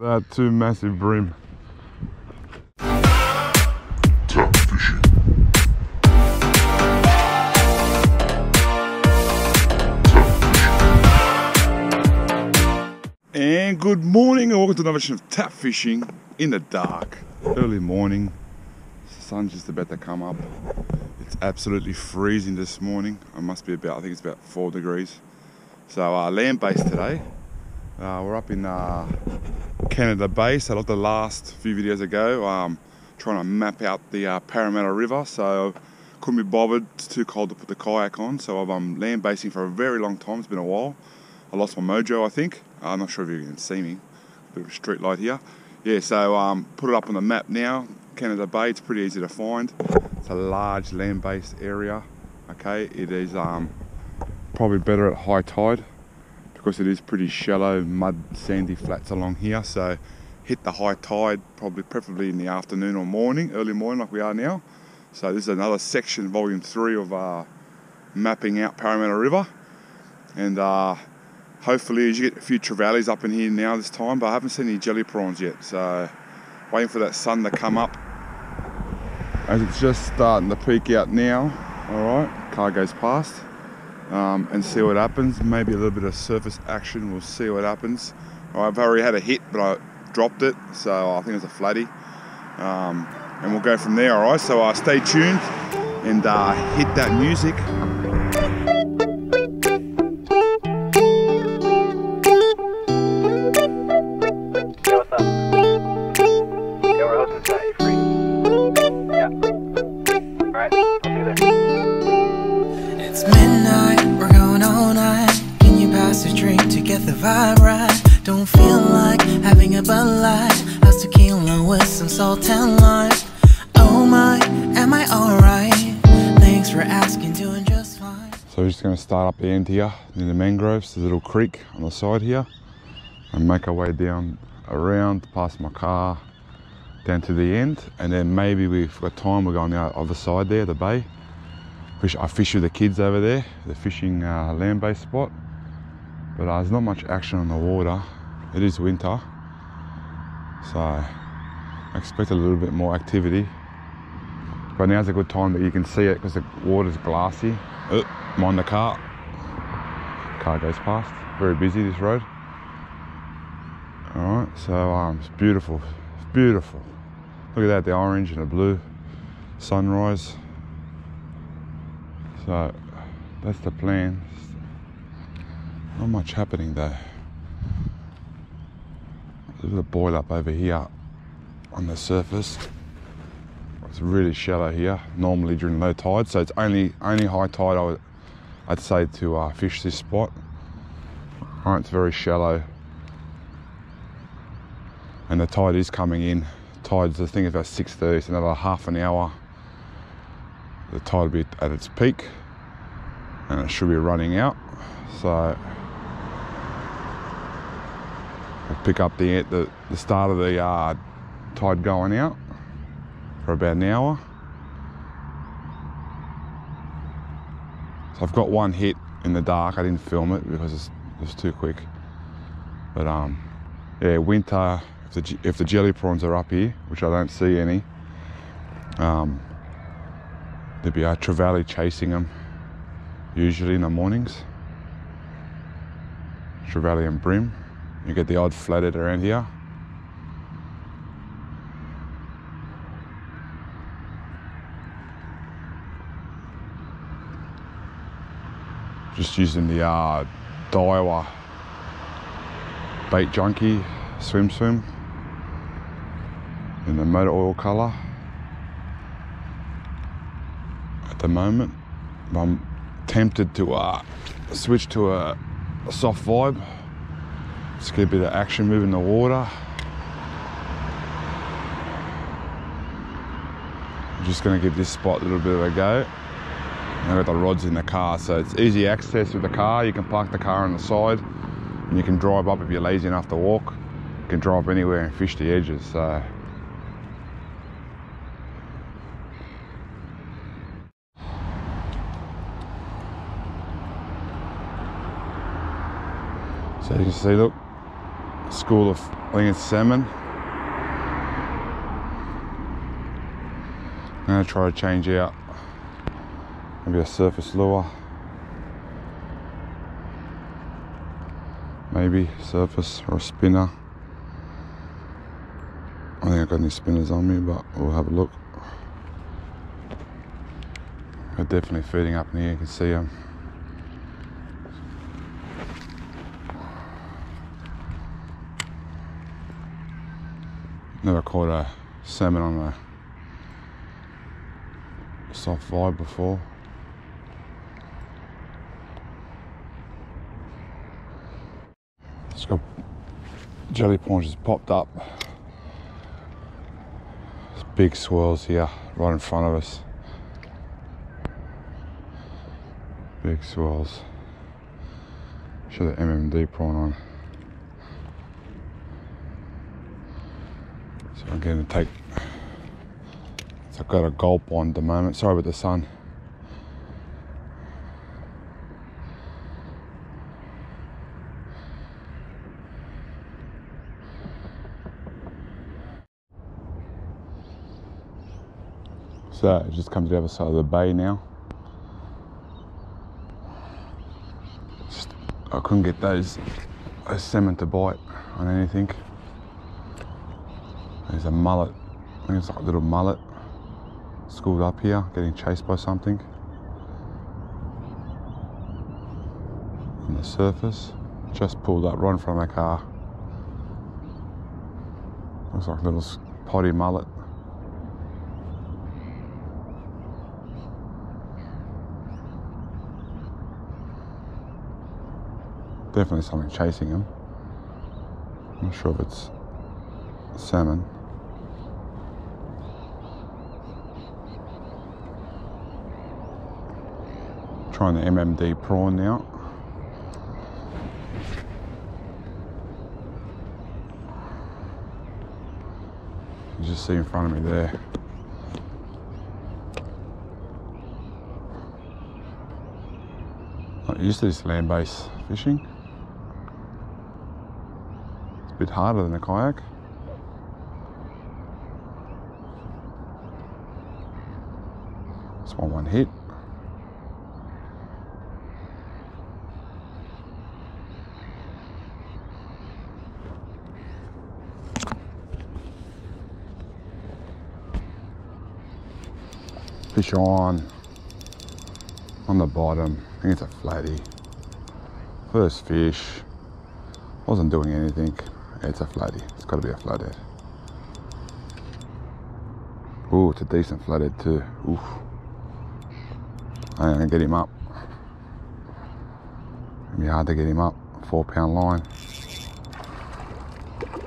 That two massive bream. Tap Fishing. And good morning and welcome to another edition of Tap Fishing in the dark. Early morning, the sun's just about to come up. It's absolutely freezing this morning. It must be about, I think it's about 4 degrees. So land-based today. We're up in Canada Bay, so like the last few videos ago, trying to map out the Parramatta River, so couldn't be bothered, it's too cold to put the kayak on, so I've land basing for a very long time, it's been a while. I lost my mojo I think, I'm not sure if you can see me, bit of a street light here. Yeah, so put it up on the map now, Canada Bay, it's pretty easy to find, it's a large land based area, okay, it is probably better at high tide. Because it is pretty shallow, mud, sandy flats along here, so hit the high tide probably preferably in the afternoon or morning, early morning like we are now. So this is another section, volume 3 of mapping out Parramatta River, and hopefully as you get a few trevallies up in here now this time, but I haven't seen any jelly prawns yet, so waiting for that sun to come up as it's just starting to peak out now. Alright, car goes past. And see what happens, maybe a little bit of surface action, we'll see what happens. I've already had a hit but I dropped it, so I think it was a flatty, and we'll go from there. Alright, so stay tuned and hit that music. So we're just going to start up the end here near the mangroves, the little creek on the side here, and make our way down around past my car down to the end, and then maybe we've got time, we're going the other side there, the bay. I fish with the kids over there, the fishing land-based spot, but there's not much action on the water. It is winter, so I expect a little bit more activity. But now's a good time that you can see it because the water's glassy. Mind the car. Car goes past. Very busy this road. Alright, so it's beautiful. It's beautiful. Look at that, the orange and the blue. Sunrise. So that's the plan. Not much happening though. There's a boil up over here on the surface. It's really shallow here, normally during low tide, so it's only high tide I'd say to fish this spot. Alright, it's very shallow. And the tide is coming in. Tide's the thing about 6:30, it's another half an hour. The tide will be at its peak and it should be running out. So I'll pick up the start of the tide going out. For about an hour. So I've got one hit in the dark. I didn't film it because it was too quick. But yeah, winter, if the jelly prawns are up here, which I don't see any, there'd be a trevally chasing them, usually in the mornings. Trevally and brim. You get the odd flathead around here. Just using the Daiwa Bait Junkie swim in the motor oil colour at the moment. I'm tempted to switch to a soft vibe, just get a bit of action moving the water. I'm just going to give this spot a little bit of a go. I've got the rods in the car, so it's easy access with the car. You can park the car on the side and you can drive up if you're lazy enough to walk. You can drive anywhere and fish the edges. So you can see, look, school of, I think it's salmon. I'm going to try to change out, maybe a surface lure, maybe surface or a spinner. I think I've got any spinners on me, but we'll have a look. They're definitely feeding up in here, you can see them. Never caught a salmon on a soft vibe before. It's got jelly prawns just popped up. There's big swirls here right in front of us. Big swirls. Show the MMD prawn on. So I'm going to take. So I've got a gulp on at the moment. Sorry about the sun. So it just comes to the other side of the bay now. I couldn't get those salmon to bite on anything. There's a mullet, I think it's like a little mullet, schooled up here, getting chased by something on the surface. Just pulled up right in front of my car. Looks like a little potty mullet. Definitely something chasing him. I'm not sure if it's salmon. Trying the MMD prawn now. You just see in front of me there. Not used to this land-based fishing. A bit harder than a kayak. That's my one hit. Fish on the bottom. I think it's a flatty. First fish. Wasn't doing anything. It's a flathead. It's got to be a flathead. Oh, it's a decent flathead too. Oof. I'm gonna get him up. It'll be hard to get him up. 4 pound line. It's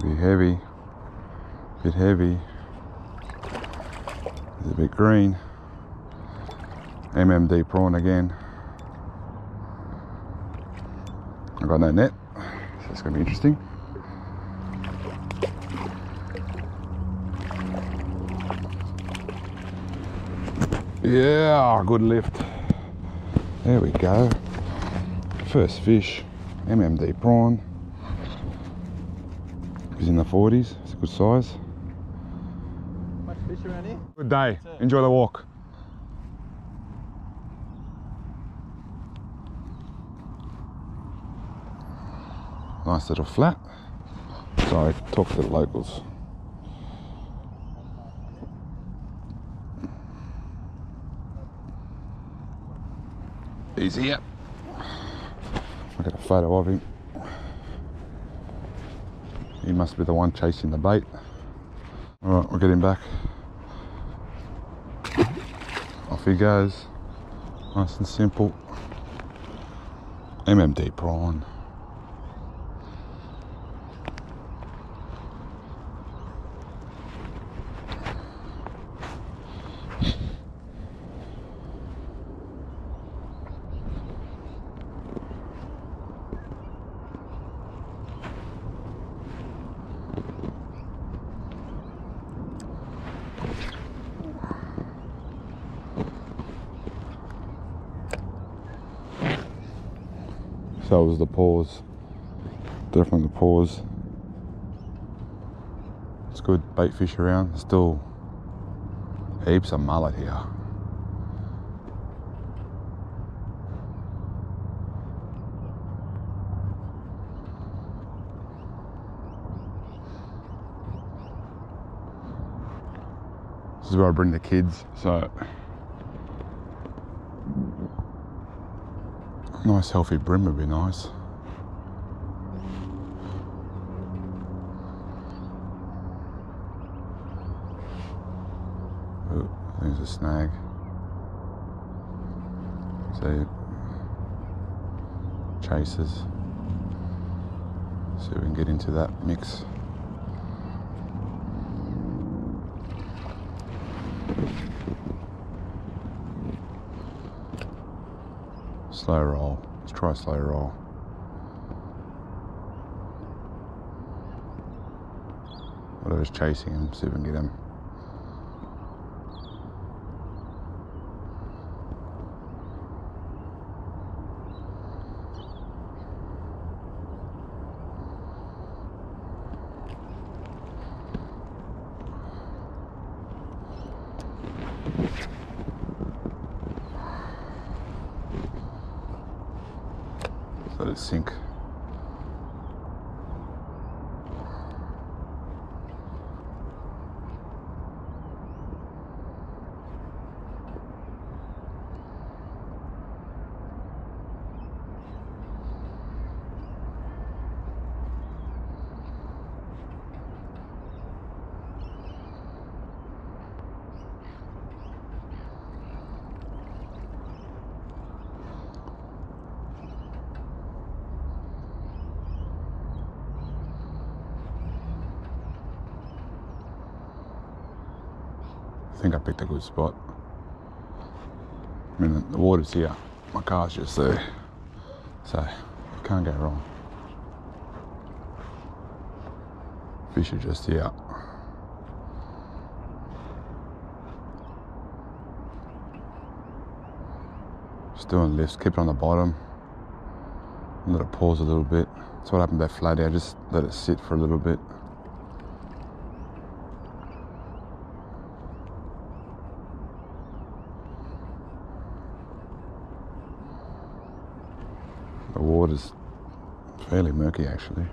gonna be heavy. A bit heavy. It's a bit green. MMD prawn again. I've got no net, so it's going to be interesting. Yeah, good lift. There we go. First fish, MMD prawn. He's in the 40s, it's a good size. Much fish around here. Good day, enjoy the walk. Nice little flat. Sorry, talk to the locals. He's here. I got a photo of him. He must be the one chasing the bait. Alright, we'll get him back. Off he goes. Nice and simple. MMD prawn. that was the paws. Definitely the paws. It's good bait fish around. Still heaps of mullet here. This is where I bring the kids, so nice healthy brim would be nice. Oh, there's a snag. See, chasers. See if we can get into that mix. Slow roll. Let's try slow roll. Whatever's chasing him, see if we can get him. Let it sink. I think I picked a good spot. I mean, the water's here. My car's just there. So, you can't go wrong. Fish are just here. Just doing lifts, keep it on the bottom. Let it pause a little bit. That's what happened to that flathead. Just let it sit for a little bit. The water's fairly murky actually.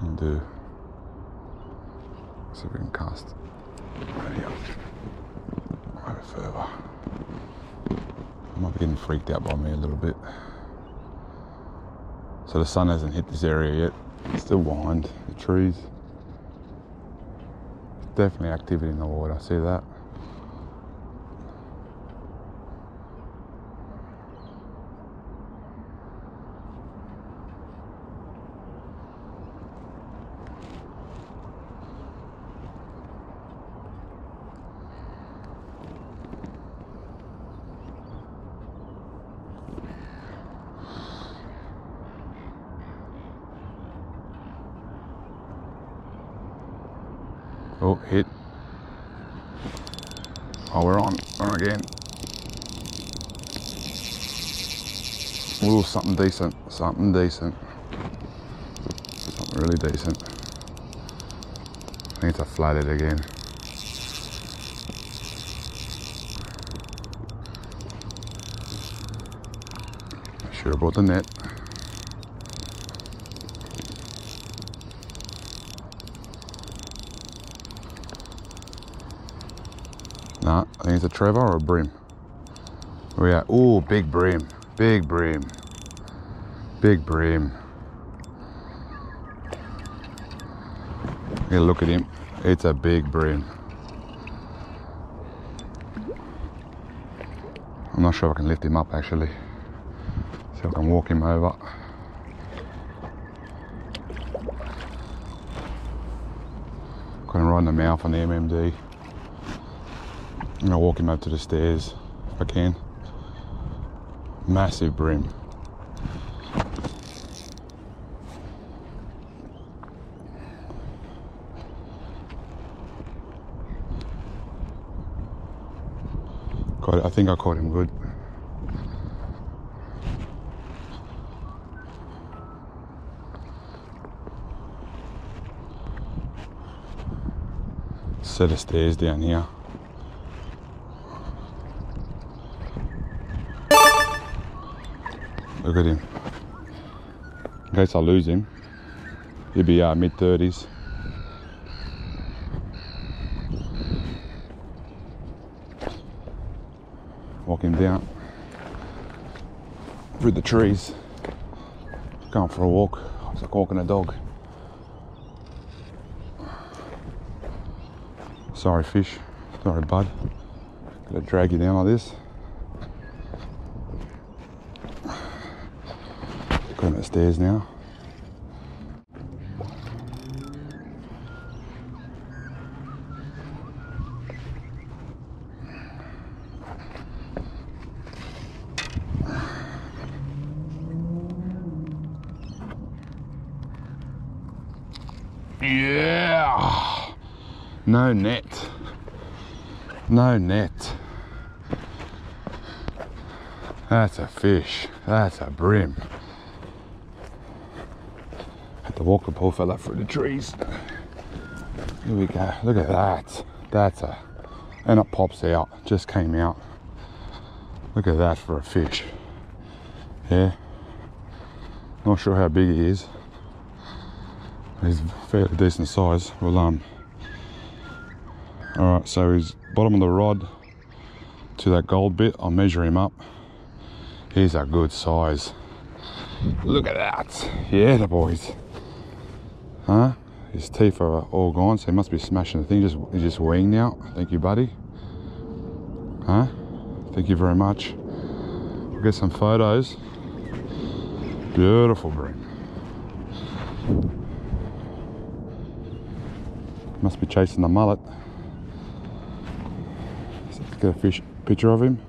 And see if we can cast right up, right further. I might be getting freaked out by me a little bit. So the sun hasn't hit this area yet. It's still behind the trees. Definitely activity in the water, see that? Oh, hit. Oh, we're on again. Ooh, something decent, something really decent. I think it's a flathead again. I should have brought the net. Nah, I think it's a Trevor or a brim. Where we at? Ooh, big brim. Big brim. Big brim. Yeah, look at him. It's a big brim. I'm not sure if I can lift him up actually. See if I can walk him over. Going right in the mouth on the MMD. I'm gonna walk him up to the stairs if I can. Massive brim. God, I think I caught him good. set of stairs down here. Look at him. In case I lose him, he'd be mid-30s. Walk him down through the trees. Going for a walk. It's like walking a dog. Sorry fish, sorry bud. Gotta drag you down like this. Going upstairs now. Yeah! No net. No net. That's a fish. That's a bream. Had to walk the poor fella through the trees. Here we go. Look at that. That's a... And it pops out. Just came out. Look at that for a fish. Yeah. Not sure how big he is. He's fairly decent size. Well, all right, so he's bottom of the rod to that gold bit. I'll measure him up. He's a good size. Look at that. Yeah, the boys. Huh? His teeth are all gone, so he must be smashing the thing. He's just weeing out. Thank you, buddy. Huh? Thank you very much. We'll get some photos. Beautiful bream. Must be chasing the mullet. Let's get a fish picture of him.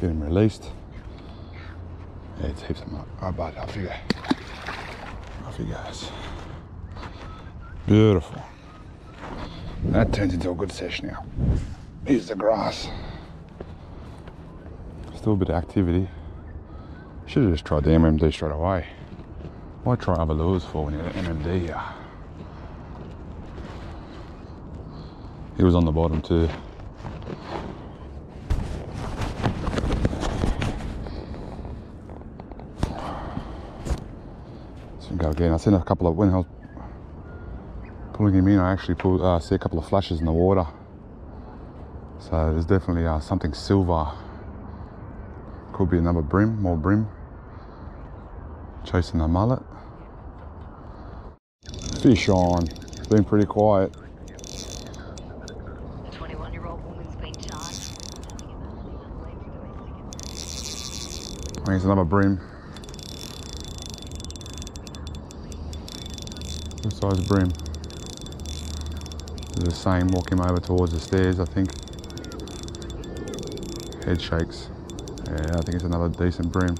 Get him released. Yeah, it's heaps of mullet. Alright, bud, off you go. Off you guys. Beautiful. That turns into a good sesh now. Here's the grass. Still a bit of activity. Should have just tried the MMD straight away. Why try other lures for when you're at MMD here? He was on the bottom too. So we go again. I seen a couple of, when I was pulling him in, I actually pulled, see a couple of flashes in the water. So there's definitely something silver. Could be another bream, more bream. Chasing the mullet. Fish on. Been pretty quiet. There's another bream. Good size bream. The same, walk him over towards the stairs, I think. Head shakes. Yeah, I think it's another decent bream.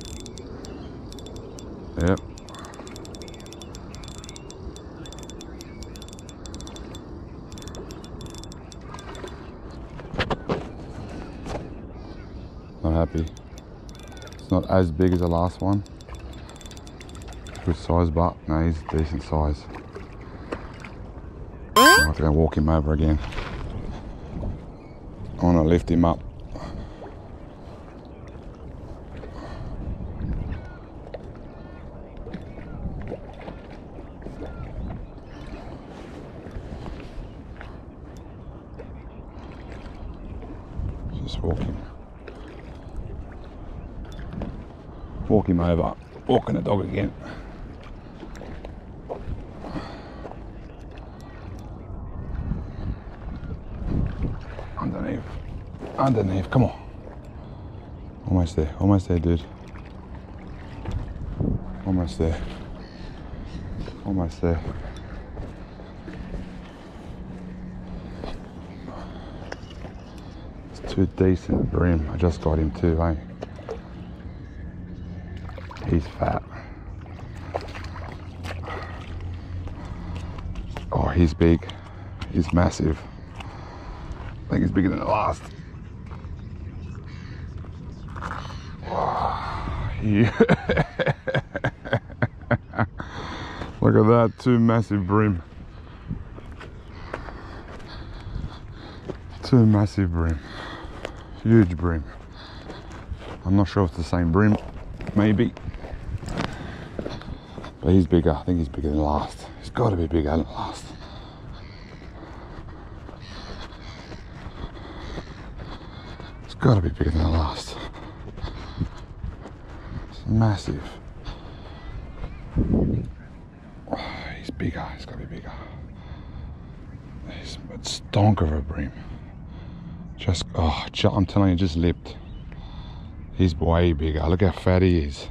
Yep. Not happy. It's not as big as the last one. Good size, but no, he's decent size. I have to go walk him over again. I want to lift him up. Just walk him. Walk him over. Walking the dog again. Underneath. Underneath. Come on. Almost there. Almost there, dude. Almost there. Almost there. It's too decent bream. I just got him too, eh? He's fat. Oh, he's big. He's massive. I think he's bigger than the last. Oh, yeah. Look at that, two massive bream. two massive bream, huge bream. I'm not sure if it's the same bream, maybe, but he's bigger. I think he's bigger than last. He's got to be bigger than last. It's got to be bigger than last. It's massive. Oh, he's bigger. He's got to be bigger. It's a stonk of a bream. Just, oh, I'm telling you, just lipped. He's way bigger. Look how fat he is.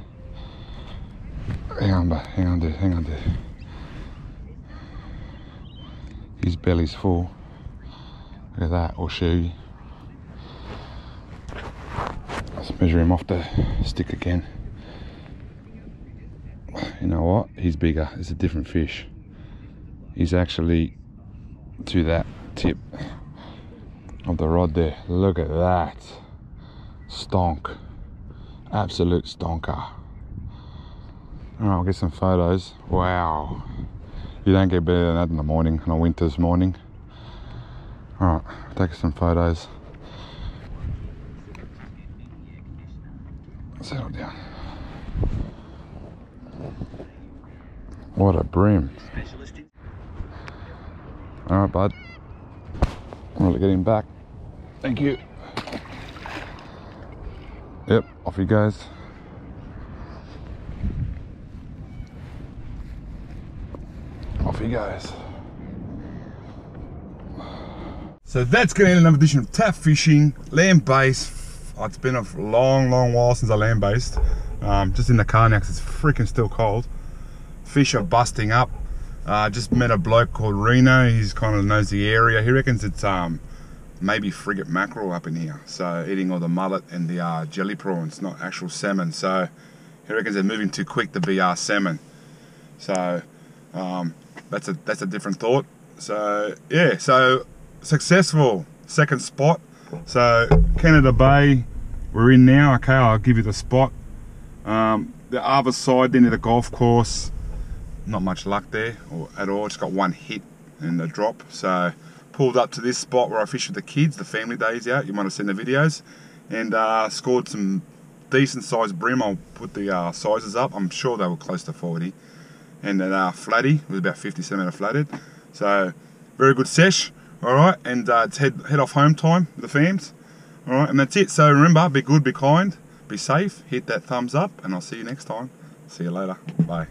Hang on, but hang on, dude. Hang on, dude. His belly's full. Look at that, or she. Let's measure him off the stick again. You know what? He's bigger. It's a different fish. He's actually to that tip of the rod there. Look at that. Stonk. Absolute stonker. All right, I'll get some photos. Wow, you don't get better than that in the morning, on a winter's morning. All right, I'll take some photos. Settle down. What a bream. All right, bud, I'm gonna get him back. Thank you. Yep, off you guys. So that's gonna end another edition of Tap Fishing, land-based. It's been a long while since I land-based. Just in the car now because it's freaking still cold. Fish are busting up. Just met a bloke called Reno. He's kind of knows the area. He reckons it's maybe frigate mackerel up in here, so eating all the mullet and the jelly prawns, not actual salmon. So he reckons they're moving too quick, the BR salmon. So that's a different thought. So yeah, so successful second spot. So Canada Bay, we're in now. Okay, I'll give you the spot. The other side then, near the golf course, not much luck there or at all. Just got one hit and a drop. So pulled up to this spot where I fished with the kids, the family days out. You might have seen the videos, and scored some decent sized bream. I'll put the sizes up. I'm sure they were close to 40. And then flatty, it was about 50 cm flatted. So very good sesh. All right, and it's head off home time with the fams. All right, and that's it. So remember, be good, be kind, be safe. Hit that thumbs up, and I'll see you next time. See you later. Bye.